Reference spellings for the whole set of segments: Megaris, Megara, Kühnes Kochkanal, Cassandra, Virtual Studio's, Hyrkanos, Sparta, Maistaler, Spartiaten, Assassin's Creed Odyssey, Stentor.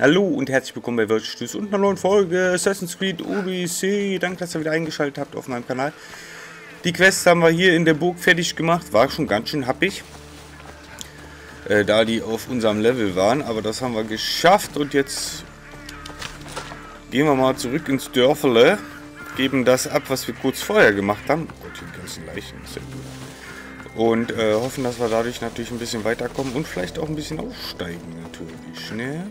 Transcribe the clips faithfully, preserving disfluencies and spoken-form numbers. Hallo und herzlich willkommen bei Virtual Studio's und einer neuen Folge Assassin's Creed Odyssey. Danke, dass ihr wieder eingeschaltet habt auf meinem Kanal. Die Quest haben wir hier in der Burg fertig gemacht. War schon ganz schön happig, äh, da die auf unserem Level waren. Aber das haben wir geschafft. Und jetzt gehen wir mal zurück ins Dörfle. Geben das ab, was wir kurz vorher gemacht haben. Oh Gott, die ganzen Leichen. Ist ja gut. Und äh, hoffen, dass wir dadurch natürlich ein bisschen weiterkommen. Und vielleicht auch ein bisschen aufsteigen natürlich, ne?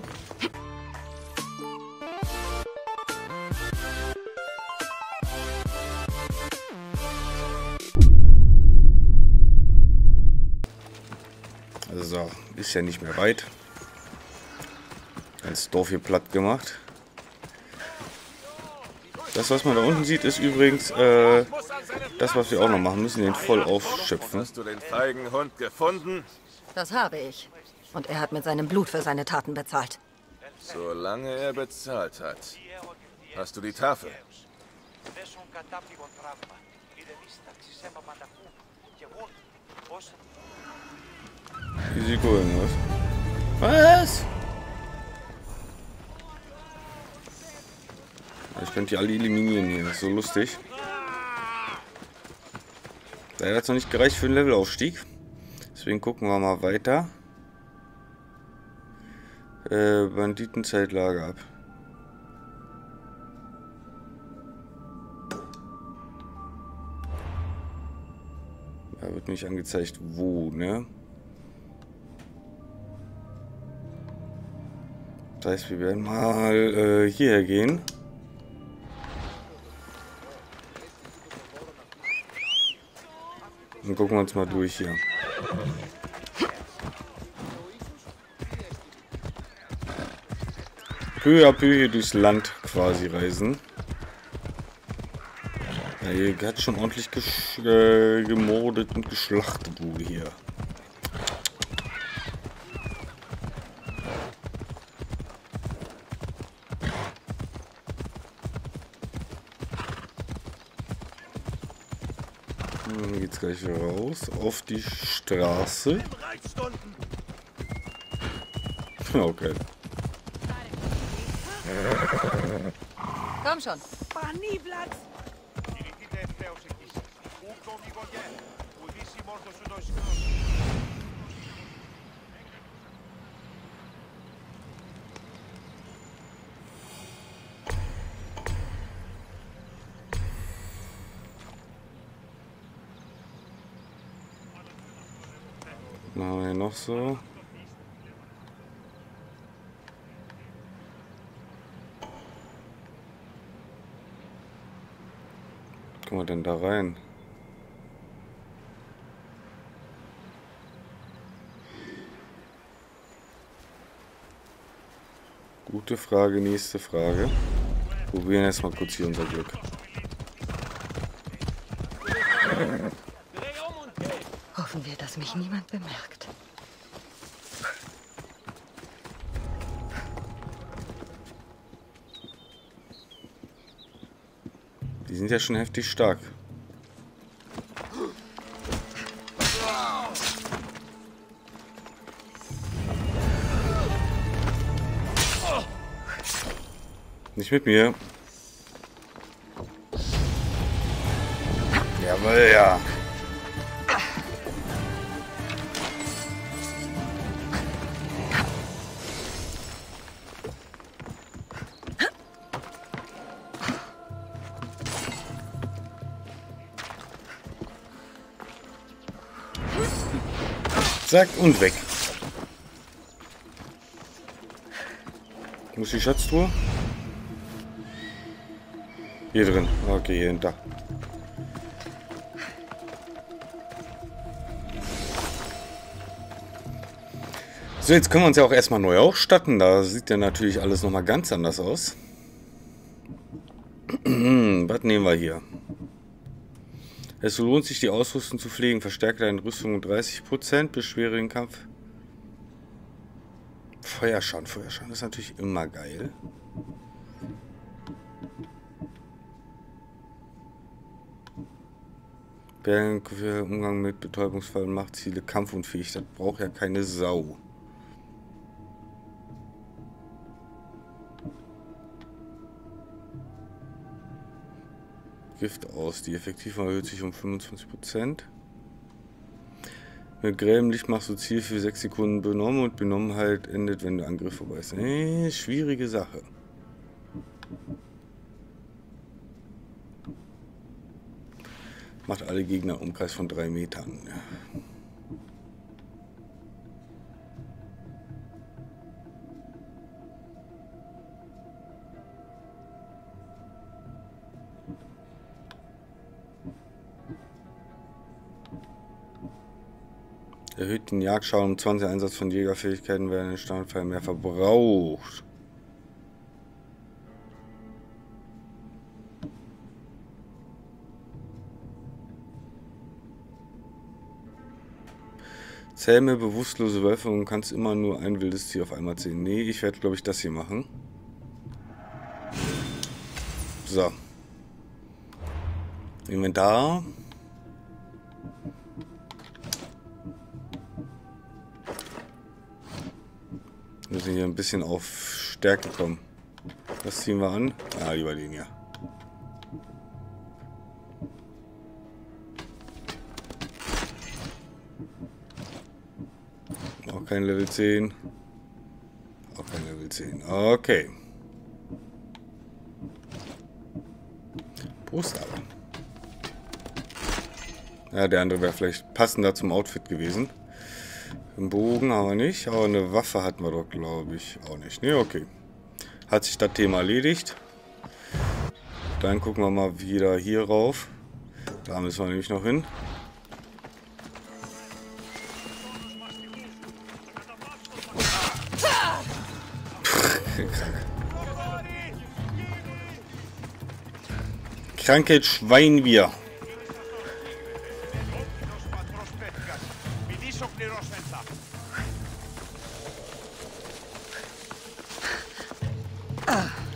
So, ist ja nicht mehr weit. Ganz Dorf hier platt gemacht. Das, was man da unten sieht, ist übrigens äh, das, was wir auch noch machen müssen, den voll aufschöpfen. Hast du den feigen Hund gefunden? Das habe ich. Und er hat mit seinem Blut für seine Taten bezahlt. Solange er bezahlt hat. Hast du die Tafel? Risiko irgendwas. Was? Ich könnte die alle eliminieren hier, das ist so lustig. Leider hat es noch nicht gereicht für den Levelaufstieg. Deswegen gucken wir mal weiter. Äh, Banditenzeitlager ab. Da wird nicht angezeigt, wo, ne? Das heißt, wir werden mal äh, hierher gehen. Dann gucken wir uns mal durch hier. Peu à peu hier durchs Land quasi reisen. Ja, hier hat schon ordentlich äh, gemordet und geschlachtet wurde hier. Dann geht's gleich raus auf die Straße. Okay. Komm schon. Machen wir noch so. Gucken wir denn da rein? Gute Frage, nächste Frage. Probieren erstmal kurz hier unser Glück. Hoffen wir, dass mich niemand bemerkt. Die sind ja schon heftig stark. Nicht mit mir. Jawohl, ja. Zack und weg. Muss die Schatztruhe? Hier drin. Okay, hier hinter. So, jetzt können wir uns ja auch erstmal neu ausstatten. Da sieht ja natürlich alles nochmal ganz anders aus. Was nehmen wir hier? Es lohnt sich, die Ausrüstung zu pflegen. Verstärke deine Rüstung um dreißig Prozent. Beschwere den Kampf. Feuerschaden. Feuerschaden ist natürlich immer geil. Bergenköpfe, Umgang mit Betäubungsfall, Machtziele, kampfunfähig. Das braucht ja keine Sau. Gift aus. Die Effektivheit erhöht sich um fünfundzwanzig Prozent. Wenn du grämlich machst, du Ziel für sechs Sekunden benommen und Benommenheit endet, wenn der Angriff vorbei ist. Hey, schwierige Sache. Macht alle Gegner im Umkreis von drei Metern. Erhöht den Jagdschaden um zwanzig. Einsatz von Jägerfähigkeiten werden im Standardfall mehr verbraucht. Zähme bewusstlose Wölfe und kannst immer nur ein wildes Tier auf einmal ziehen. Nee, ich werde, glaube ich, das hier machen. So. Inventar. Wir müssen hier ein bisschen auf Stärke kommen. Das ziehen wir an. Ah, lieber den hier. Auch kein Level zehn. Auch kein Level zehn. Okay. Prost aber. Ja, der andere wäre vielleicht passender zum Outfit gewesen. Einen Bogen haben wir nicht, aber eine Waffe hatten wir doch, glaube ich, auch nicht. Ne, okay. Hat sich das Thema erledigt. Dann gucken wir mal wieder hier rauf. Da müssen wir nämlich noch hin. Krankheit Schweinbier.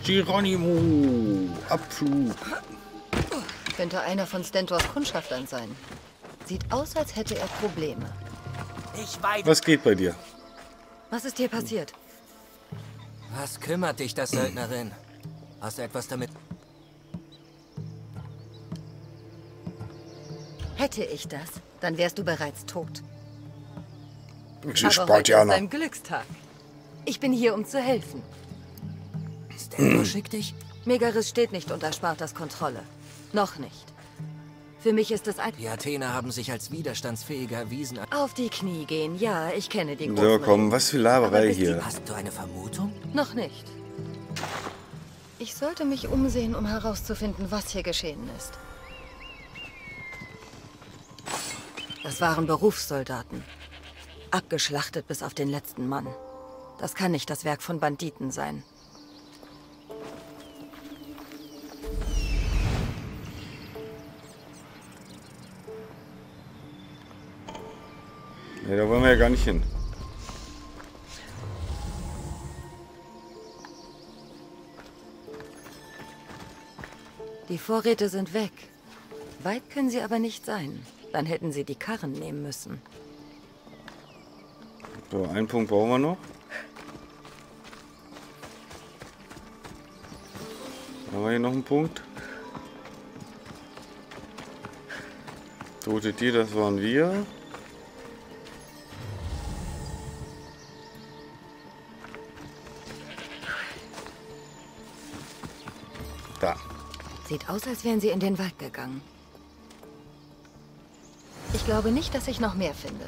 Geronimo! Abflug! Könnte einer von Stentors Kundschaftern sein. Sieht aus, als hätte er Probleme. Ich weiß. Was geht bei dir? Was ist hier passiert? Was kümmert dich das, Söldnerin? Hast du etwas damit? Hätte ich das, dann wärst du bereits tot. Ich Aber heute ist ein Glückstag. Ich bin hier, um zu helfen. Stentor schickt dich? Megaris steht nicht unter Spartas Kontrolle. Noch nicht. Für mich ist es ein... Die Athener haben sich als widerstandsfähiger erwiesen... Auf die Knie gehen, ja, ich kenne die Gruppe. So, komm, was für Laberei hier. Die... Hast du eine Vermutung? Noch nicht. Ich sollte mich umsehen, um herauszufinden, was hier geschehen ist. Das waren Berufssoldaten. Abgeschlachtet bis auf den letzten Mann. Das kann nicht das Werk von Banditen sein. Ja, da wollen wir ja gar nicht hin. Die Vorräte sind weg. Weit können sie aber nicht sein. Dann hätten sie die Karren nehmen müssen. So, einen Punkt brauchen wir noch. Haben wir hier noch einen Punkt? Tote Tier, das waren wir. Da. Sieht aus, als wären sie in den Wald gegangen. Ich glaube nicht, dass ich noch mehr finde.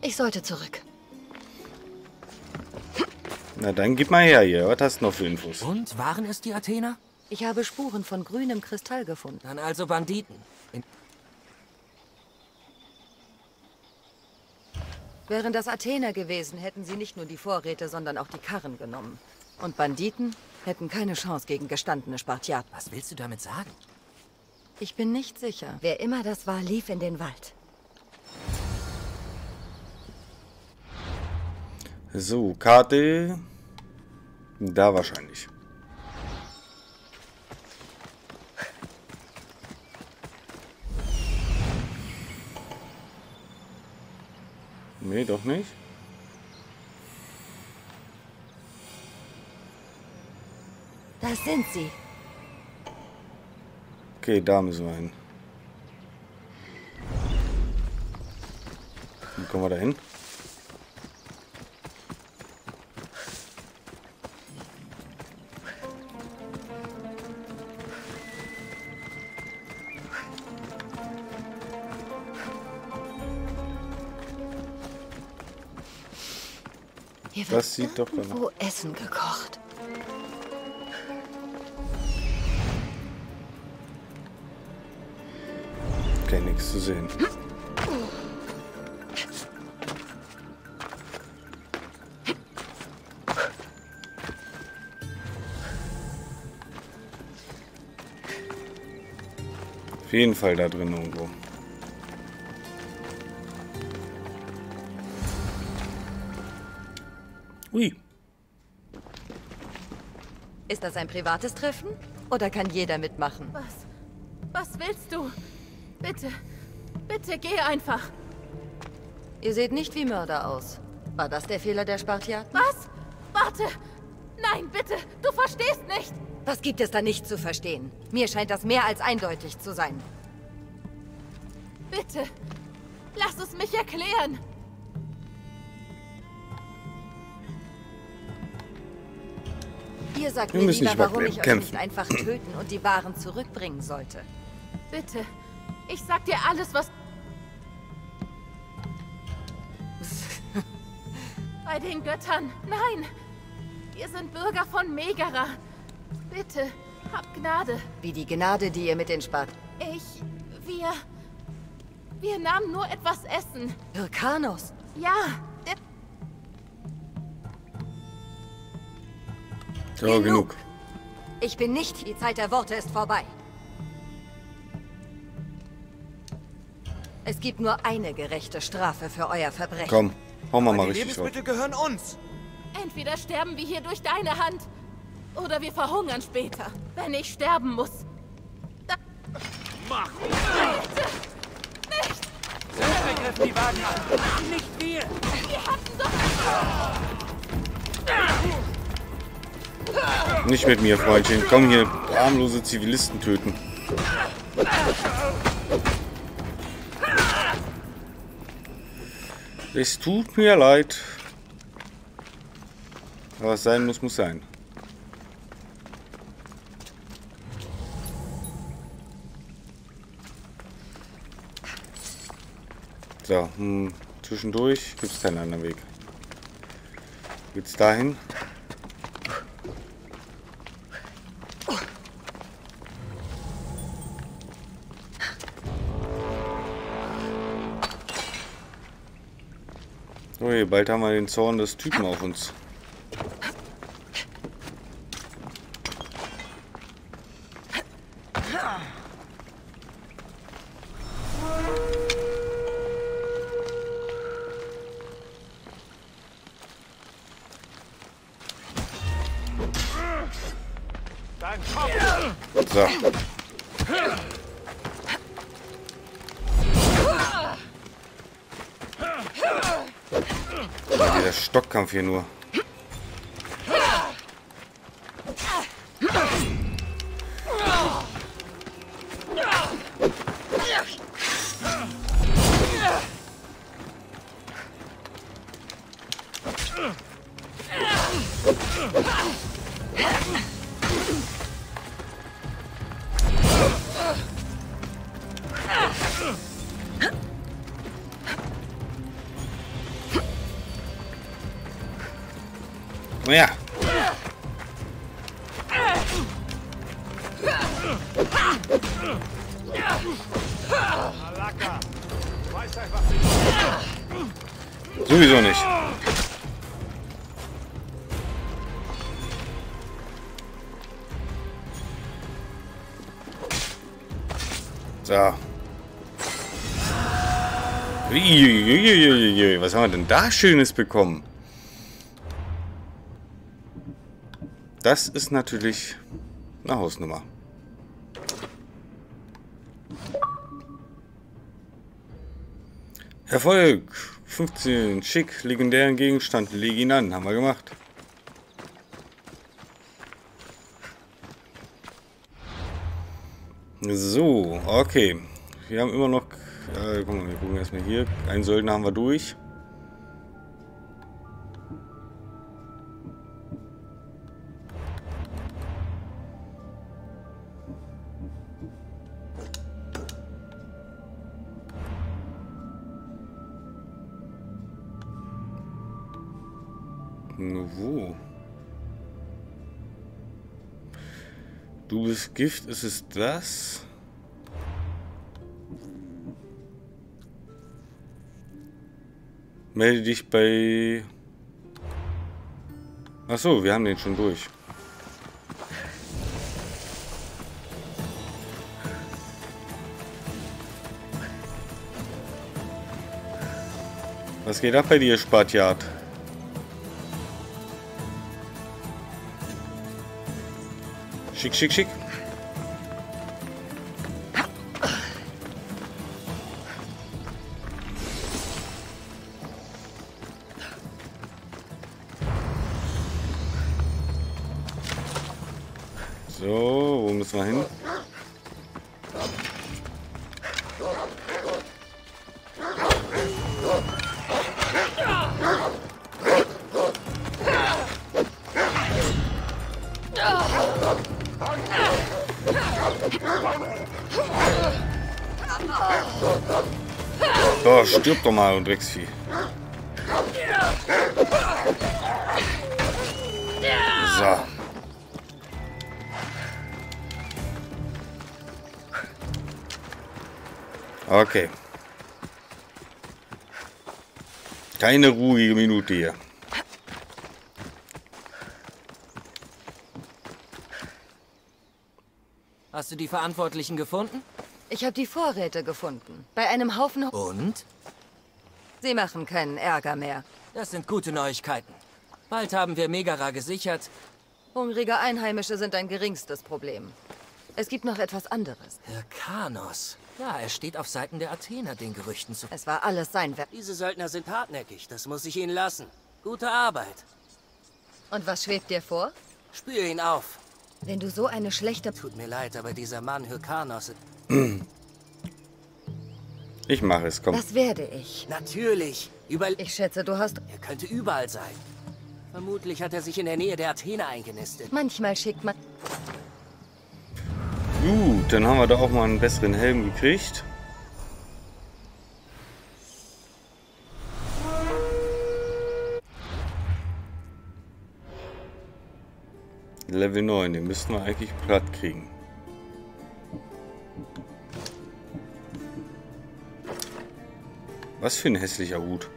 Ich sollte zurück. Na dann gib mal her hier. Was hast du noch für Infos? Und waren es die Athener? Ich habe Spuren von grünem Kristall gefunden. Dann also Banditen. In Wären das Athener gewesen, hätten sie nicht nur die Vorräte, sondern auch die Karren genommen. Und Banditen hätten keine Chance gegen gestandene Spartiaten. Was willst du damit sagen? Ich bin nicht sicher. Wer immer das war, lief in den Wald. So, Karte. Da wahrscheinlich. Nee, doch nicht. Das sind sie. Okay, da müssen wir hin. Wie kommen wir da hin? Hier wird das sieht doch irgendwo Essen gekocht. Okay, nichts zu sehen. Auf jeden Fall da drin irgendwo. Ui. Ist das ein privates Treffen? Oder kann jeder mitmachen? Was? Was willst du? Bitte, bitte geh einfach. Ihr seht nicht wie Mörder aus. War das der Fehler der Spartiaten? Was? Warte! Nein, bitte! Du verstehst nicht! Was gibt es da nicht zu verstehen? Mir scheint das mehr als eindeutig zu sein. Bitte, lass es mich erklären! Ihr sagt mir lieber, warum ich euch nicht einfach töten und die Waren zurückbringen sollte. Bitte, ich sag dir alles, was... Bei den Göttern, nein! Wir sind Bürger von Megara. Bitte, hab Gnade. Wie die Gnade, die ihr mit den Spart... Ich... wir... wir nahmen nur etwas Essen. Hyrkanos? Ja, der... Ja, genug. genug. Ich bin nicht... Die Zeit der Worte ist vorbei. Es gibt nur eine gerechte Strafe für euer Verbrechen. Komm, hau mal mal richtig. Die Lebensmittel gehören uns. Entweder sterben wir hier durch deine Hand, oder wir verhungern später, wenn ich sterben muss. Da Mach! Bitte! Nicht! Selber griffen die Wagen an! Nicht wir! Wir hatten doch... Nicht mit mir, Freundchen. Komm hier, armlose Zivilisten töten. Es tut mir leid. Aber was sein muss, muss sein. So, hm, zwischendurch gibt es keinen anderen Weg. Geht's dahin? Okay, bald haben wir den Zorn des Typen auf uns. So. Der Stockkampf hier nur. Ja. Sowieso nicht. So. Was haben wir denn da Schönes bekommen? Das ist natürlich eine Hausnummer. Erfolg! fünfzehn. Schick, legendären Gegenstand. Leg ihn an. Haben wir gemacht. So, okay. Wir haben immer noch... Äh, guck mal, wir gucken erstmal hier. Einen Söldner haben wir durch. Wo? Du bist Gift, ist es das? Melde dich bei... Achso, wir haben den schon durch. Was geht ab bei dir, Spartiat? Schick, schick, schick. So, wo müssen wir hin? So, stirb doch mal, du Drecksvieh. So. Okay. Keine ruhige Minute hier. Hast du die Verantwortlichen gefunden? Ich habe die Vorräte gefunden. Bei einem Haufen... Und? Sie machen keinen Ärger mehr. Das sind gute Neuigkeiten. Bald haben wir Megara gesichert. Hungrige Einheimische sind ein geringstes Problem. Es gibt noch etwas anderes. Hyrkanos. Ja, er steht auf Seiten der Athener, den Gerüchten zu... Es war alles sein Werk. Diese Söldner sind hartnäckig, das muss ich ihnen lassen. Gute Arbeit. Und was schwebt dir vor? Spür ihn auf. Wenn du so eine schlechte... Tut mir leid, aber dieser Mann Hyrkanos... Ich mache es, komm. Das werde ich. Natürlich. Überall. Ich schätze, du hast... Er könnte überall sein. Vermutlich hat er sich in der Nähe der Athene eingenistet. Manchmal schickt man... Gut, dann haben wir da auch mal einen besseren Helm gekriegt. Level neun, den müssten wir eigentlich platt kriegen. Was für ein hässlicher Hut.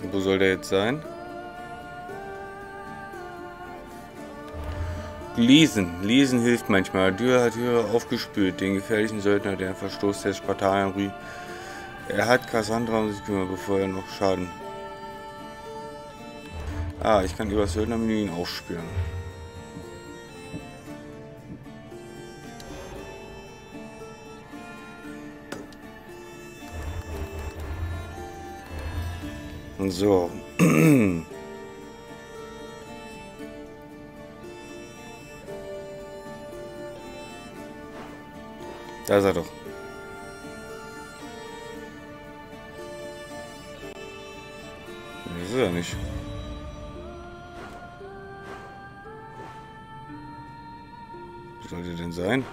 Und wo soll der jetzt sein? Lesen. Lesen hilft manchmal. Dürr hat Hyrra aufgespürt, den gefährlichen Söldner, der Verstoß der Spartaner rief. Er hat Cassandra um sich kümmert, bevor er noch Schaden. Ah, ich kann über das Söldnermenü ihn aufspüren. So. Da ist er doch. Das ist er nicht. Wo soll der denn sein?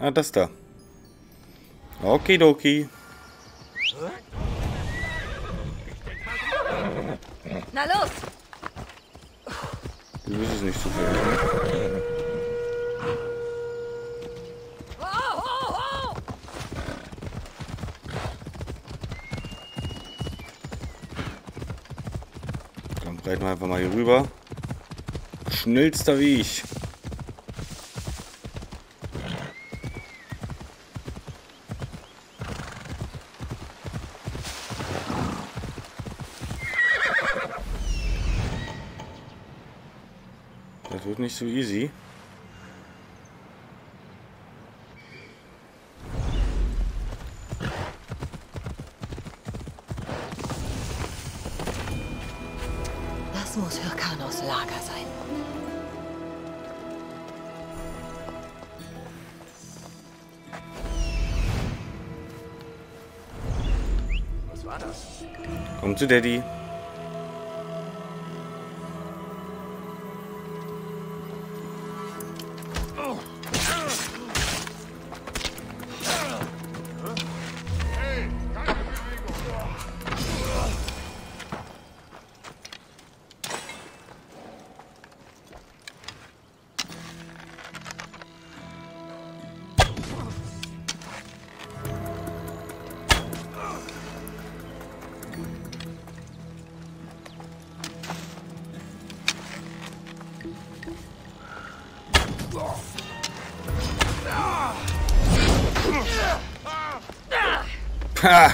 Ah, das da. Okidoki. Na los! Du bist es nicht so viel. Oh, oh, oh. Dann reiten wir einfach mal hier rüber. Schnellster wie ich. Nicht so easy. Komm zu Daddy. Ha!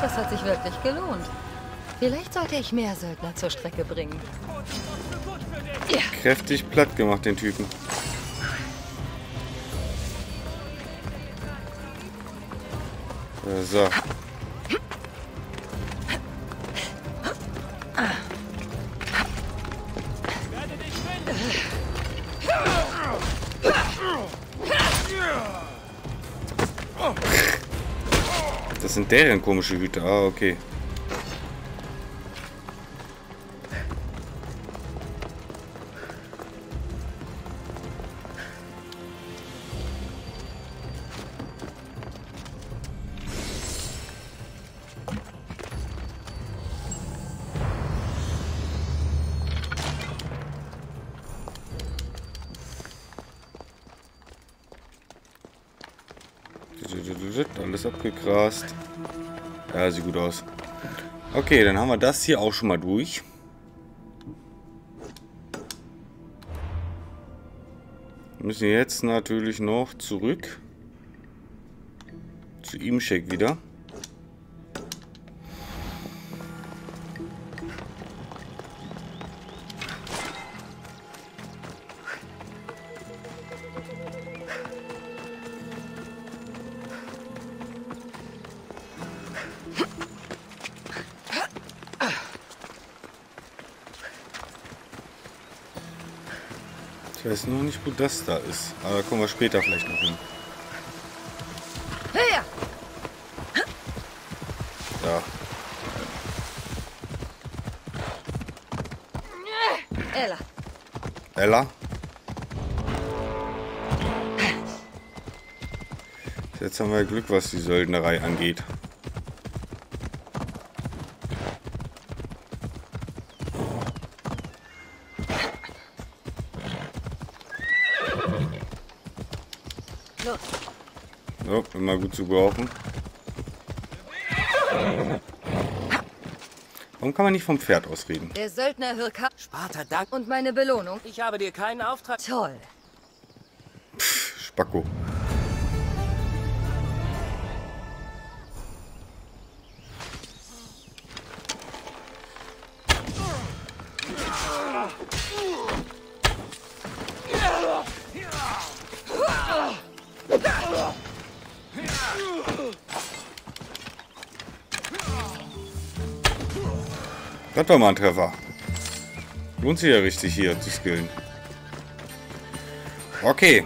Das hat sich wirklich gelohnt. Vielleicht sollte ich mehr Söldner zur Strecke bringen. Ja. Kräftig platt gemacht, den Typen. So. Das sind deren komische Hüte. Ah, okay. Alles abgegrast. Ja, sieht gut aus. Okay, dann haben wir das hier auch schon mal durch. Wir müssen jetzt natürlich noch zurück zu Imshek wieder. Ich weiß noch nicht, wo das da ist. Aber da kommen wir später vielleicht noch hin. Ja. Ella. Ella? Jetzt haben wir Glück, was die Söldnerei angeht. So, immer gut zu brauchen. Warum kann man nicht vom Pferd ausreden? Der Söldner Hyrkanos. Sparta, dank. Und meine Belohnung. Ich habe dir keinen Auftrag. Toll. Pff, Spacko. Das war mal ein Treffer. Lohnt sich ja richtig hier zu skillen. Okay.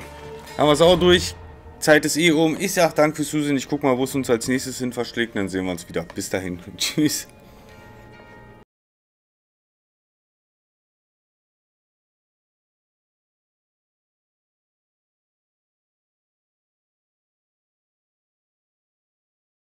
Haben wir es auch durch. Zeit ist eh um. Ich sag Dank fürs Zusehen. Ich guck mal, wo es uns als nächstes hin verschlägt. Dann sehen wir uns wieder. Bis dahin. Tschüss.